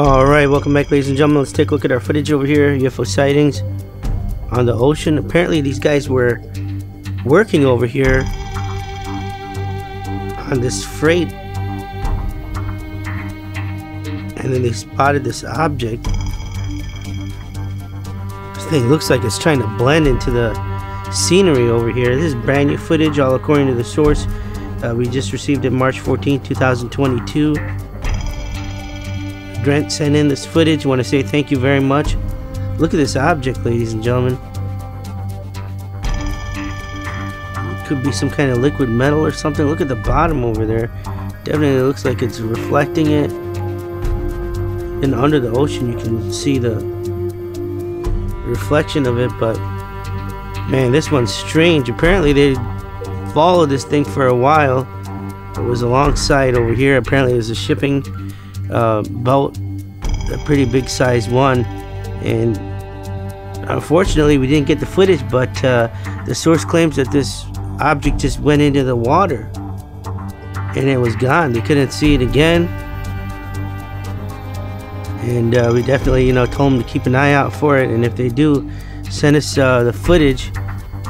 Alright, welcome back, ladies and gentlemen. Let's take a look at our footage over here, UFO sightings on the ocean. Apparently these guys were working over here on this freight, and then they spotted this object. This thing looks like it's trying to blend into the scenery over here. This is brand new footage, all according to the source. We just received it March 14, 2022. Brent sent in this footage. I want to say thank you very much. Look at this object, ladies and gentlemen. It could be some kind of liquid metal or something. Look at the bottom over there. Definitely looks like it's reflecting it. And under the ocean you can see the reflection of it, but man, this one's strange. Apparently they followed this thing for a while. It was alongside over here. Apparently there's a shipping boat, a pretty big size one, and unfortunately we didn't get the footage, but the source claims that this object just went into the water and it was gone. They couldn't see it again, and we definitely, you know, told them to keep an eye out for it, and if they do, send us the footage.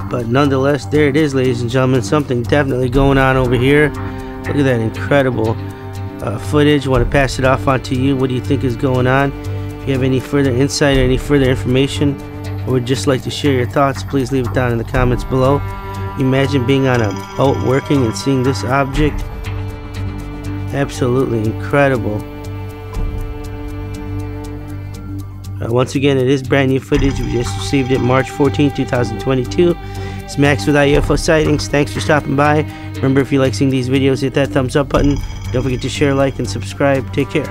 But nonetheless, there it is, ladies and gentlemen. Something definitely going on over here. Look at that incredible footage. Want to pass it off on to you. What do you think is going on? If you have any further insight or any further information, or would just like to share your thoughts, please leave it down in the comments below. Imagine being on a boat working and seeing this object. Absolutely incredible. Once again, it is brand new footage. We just received it March 14, 2022. It's Max with iUFO sightings. Thanks for stopping by. Remember, if you like seeing these videos, hit that thumbs up button. Don't forget to share, like, and subscribe. Take care.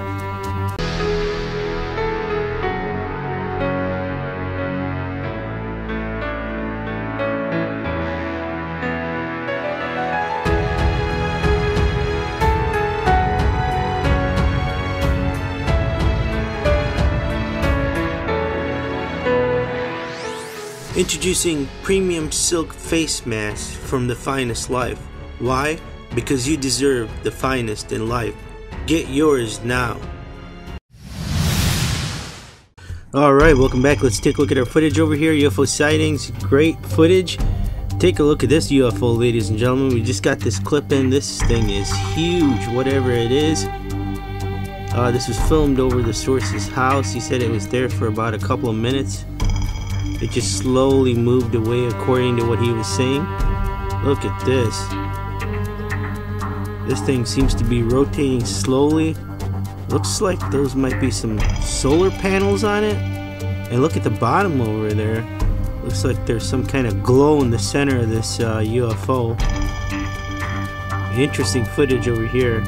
Introducing premium silk face masks from The Finest Life. Why? Because you deserve the finest in life. Get yours now. Alright, welcome back. Let's take a look at our footage over here. UFO sightings. Great footage. Take a look at this UFO, ladies and gentlemen. We just got this clip in. This thing is huge, whatever it is. This was filmed over the source's house. He said it was there for about a couple of minutes. It just slowly moved away according to what he was saying. Look at this. This thing seems to be rotating slowly. Looks like those might be some solar panels on it. And look at the bottom over there. Looks like there's some kind of glow in the center of this UFO. Interesting footage over here.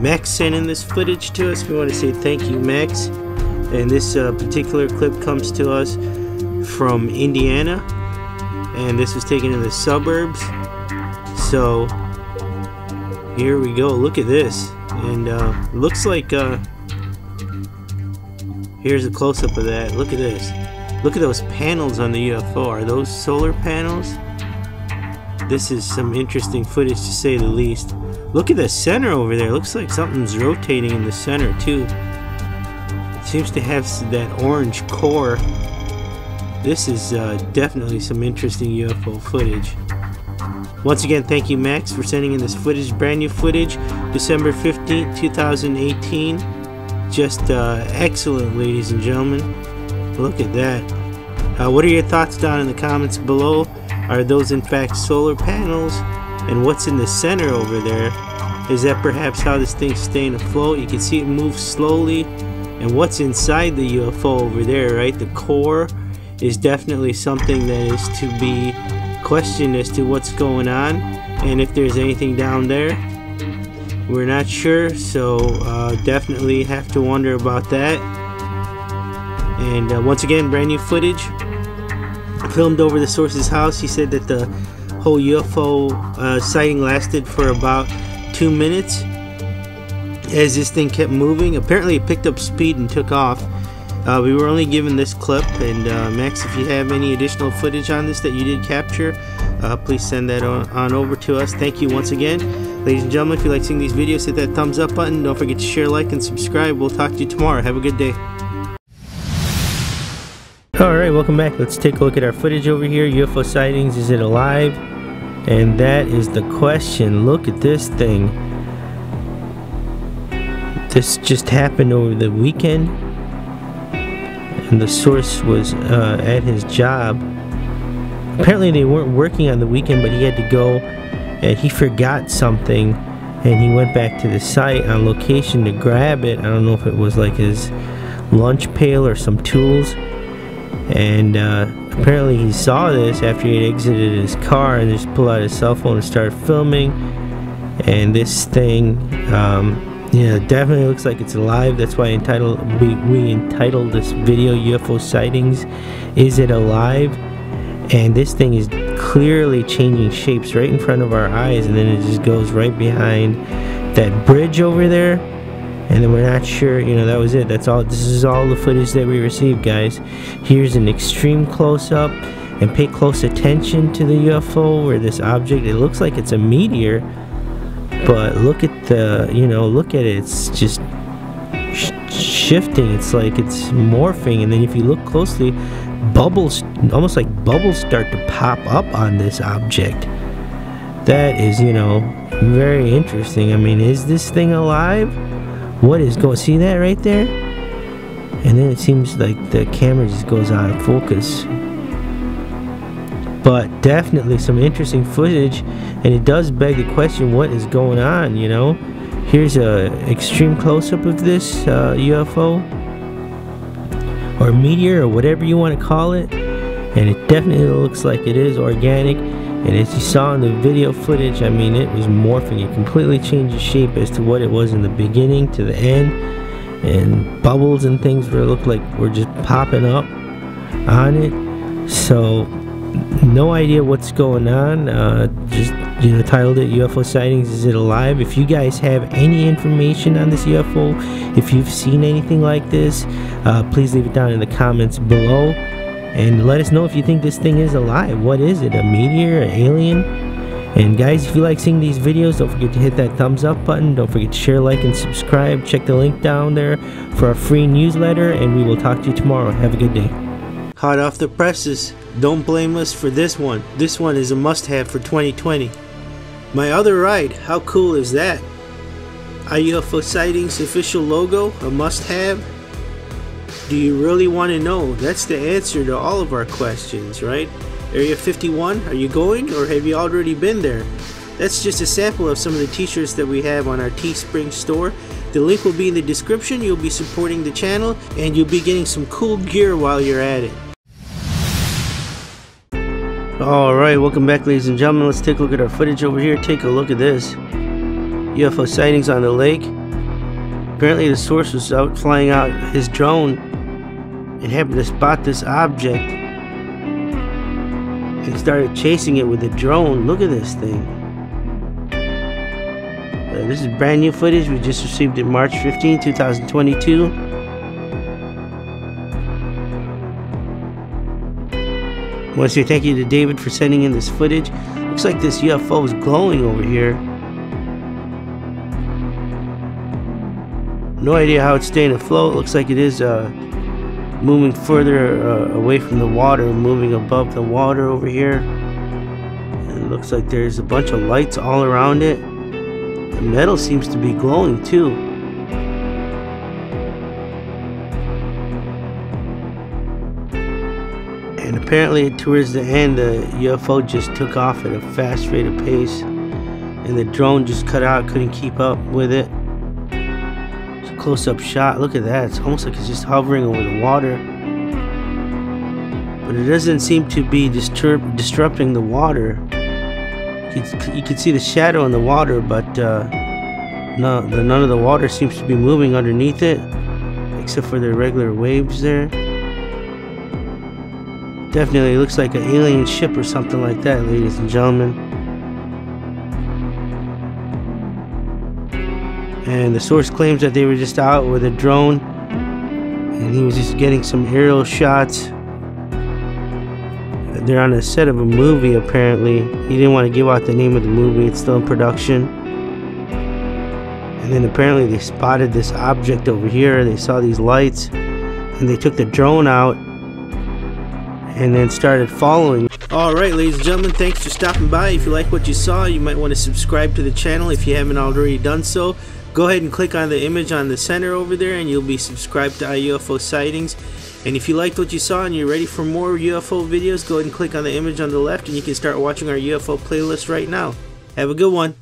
Max sent in this footage to us. We want to say thank you, Max. And this particular clip comes to us from Indiana, and this was taken in the suburbs. So here we go. Look at this, and looks like here's a close-up of that. Look at this. Look at those panels on the UFO. Are those solar panels? This is some interesting footage, to say the least. Look at the center over there. Looks like something's rotating in the center too. Seems to have that orange core. This is definitely some interesting UFO footage. Once again, thank you, Max, for sending in this footage. Brand new footage, December 15th, 2018. Just excellent, ladies and gentlemen. Look at that. What are your thoughts down in the comments below? Are those in fact solar panels? And what's in the center over there? Is that perhaps how this thing's staying afloat? You can see it moves slowly. And what's inside the UFO over there, right? The core is definitely something that is to be questioned as to what's going on, and if there's anything down there. We're not sure, so definitely have to wonder about that. And once again, brand new footage filmed over the source's house. He said that the whole UFO sighting lasted for about 2 minutes. As this thing kept moving, apparently it picked up speed and took off. We were only given this clip, and Max, if you have any additional footage on this that you did capture, please send that on over to us. Thank you once again. Ladies and gentlemen, if you like seeing these videos, hit that thumbs up button. Don't forget to share, like, and subscribe. We'll talk to you tomorrow. Have a good day. Alright, welcome back. Let's take a look at our footage over here. UFO sightings, is it alive? And that is the question. Look at this thing. This just happened over the weekend. And the source was at his job. Apparently they weren't working on the weekend, but he had to go and he forgot something. And he went back to the site on location to grab it. I don't know if it was like his lunch pail or some tools. And apparently he saw this after he had exited his car and just pulled out his cell phone and started filming. And this thing, yeah, definitely looks like it's alive. That's why we entitled this video UFO sightings, is it alive? And this thing is clearly changing shapes right in front of our eyes, and then it just goes right behind that bridge over there. And then we're not sure, you know, that was it. That's all. This is all the footage that we received, guys. Here's an extreme close-up, and pay close attention to the UFO or this object. It looks like it's a meteor, but look at the, you know, look at it. It's just shifting. It's like it's morphing. And then if you look closely, bubbles, almost like bubbles, start to pop up on this object. That is, you know, very interesting. I mean, is this thing alive? What is going on? See that right there? And then it seems like the camera just goes out of focus. But definitely some interesting footage, and it does beg the question, what is going on, you know? Here's a extreme close-up of this UFO or meteor or whatever you want to call it, and it definitely looks like it is organic. And as you saw in the video footage, I mean, it was morphing. It completely changes shape as to what it was in the beginning to the end. And bubbles and things looked like were just popping up on it. So, no idea what's going on. Just, you know, titled it UFO sightings, is it alive? If you guys have any information on this UFO, if you've seen anything like this, please leave it down in the comments below. And let us know if you think this thing is alive. What is it? A meteor? An alien? And guys, if you like seeing these videos, don't forget to hit that thumbs up button. Don't forget to share, like, and subscribe. Check the link down there for our free newsletter. And we will talk to you tomorrow. Have a good day. Hot off the presses. Don't blame us for this one. This one is a must-have for 2020. My other ride. How cool is that? iUFO sightings official logo. A must-have. Do you really want to know? That's the answer to all of our questions, right? Area 51, are you going or have you already been there? That's just a sample of some of the t-shirts that we have on our Teespring store. The link will be in the description. You'll be supporting the channel and you'll be getting some cool gear while you're at it. Alright, welcome back, ladies and gentlemen. Let's take a look at our footage over here. Take a look at this. UFO sightings on the lake. Apparently the source was out flying out his drone and happened to spot this object and started chasing it with the drone. Look at this thing. This is brand new footage. We just received it March 15, 2022. I want to say thank you to David for sending in this footage. Looks like this UFO is glowing over here. No idea how it's staying afloat. Looks like it is moving further away from the water, moving above the water over here. And it looks like there's a bunch of lights all around it. The metal seems to be glowing too. And apparently towards the end the UFO just took off at a fast rate of pace, and the drone just cut out, couldn't keep up with it. Close-up shot. Look at that. It's almost like it's just hovering over the water, but it doesn't seem to be disrupting the water. You can see the shadow in the water, but none of the water seems to be moving underneath it, except for the regular waves there. Definitely looks like an alien ship or something like that, ladies and gentlemen. And the source claims that they were just out with a drone and he was just getting some aerial shots. They're on a set of a movie apparently. He didn't want to give out the name of the movie. It's still in production. And then apparently they spotted this object over here. They saw these lights and they took the drone out and then started following. Alright ladies and gentlemen, thanks for stopping by. If you like what you saw, you might want to subscribe to the channel if you haven't already done so. Go ahead and click on the image on the center over there and you'll be subscribed to iUFO sightings. And if you liked what you saw and you're ready for more UFO videos, go ahead and click on the image on the left and you can start watching our UFO playlist right now. Have a good one.